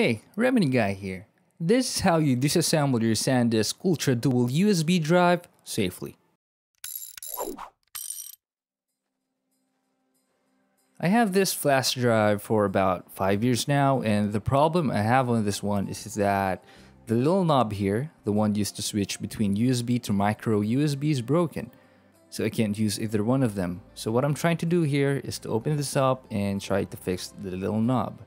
Hey, Remedy Guy here. This is how you disassemble your SanDisk Ultra Dual USB drive safely. I have this flash drive for about 5 years now, and the problem I have on this one is that the little knob here, the one used to switch between USB to micro USB, is broken. So I can't use either one of them. So what I'm trying to do here is to open this up and try to fix the little knob.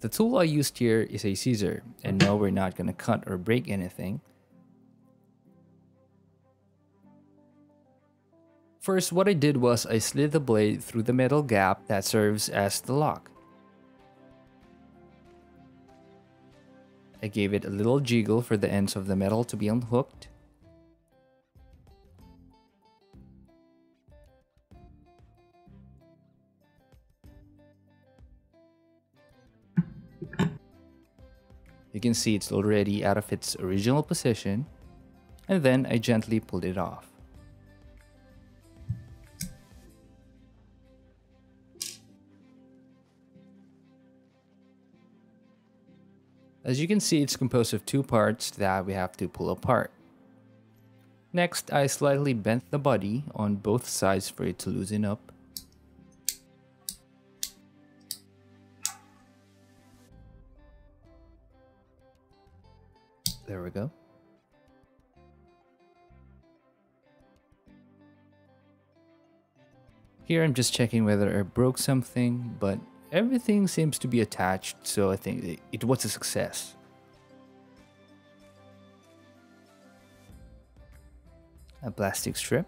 The tool I used here is a scissor, and no, we're not going to cut or break anything. First, what I did was I slid the blade through the metal gap that serves as the lock. I gave it a little jiggle for the ends of the metal to be unhooked. You can see it's already out of its original position, and then I gently pulled it off. As you can see, it's composed of two parts that we have to pull apart. Next, I slightly bent the body on both sides for it to loosen up. There we go. Here I'm just checking whether I broke something, but everything seems to be attached, so I think it was a success. A plastic strip.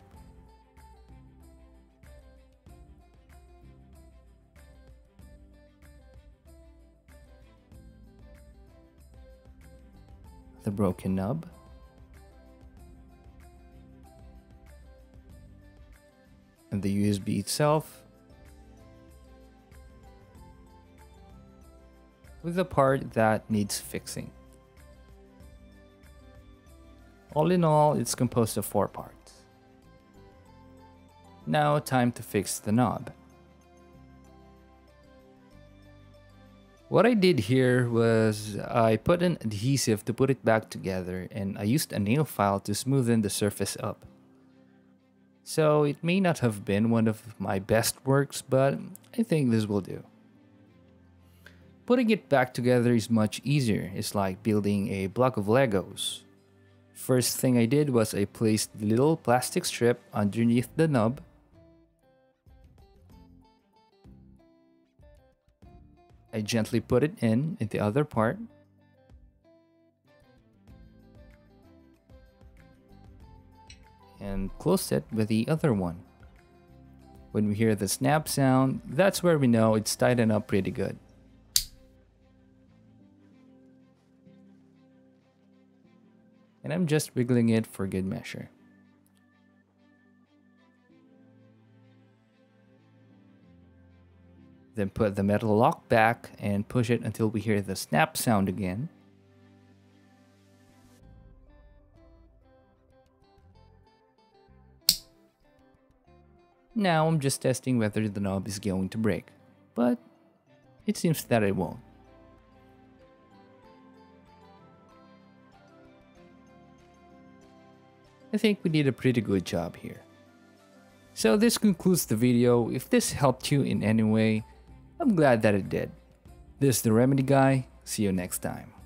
The broken nub. And the USB itself, with the part that needs fixing. All in all, it's composed of 4 parts. Now, time to fix the knob. What I did here was I put an adhesive to put it back together, and I used a nail file to smoothen the surface up. So it may not have been one of my best works, but I think this will do. Putting it back together is much easier. It's like building a block of Legos. First thing I did was I placed the little plastic strip underneath the knob. I gently put it in the other part. And closed it with the other one. When we hear the snap sound, that's where we know it's tightened up pretty good. And I'm just wiggling it for good measure. Then put the metal lock back and push it until we hear the snap sound again. Now I'm just testing whether the knob is going to break, but it seems that it won't. I think we did a pretty good job here. So this concludes the video. If this helped you in any way, I'm glad that it did. This is TheRemedyGuy. See you next time.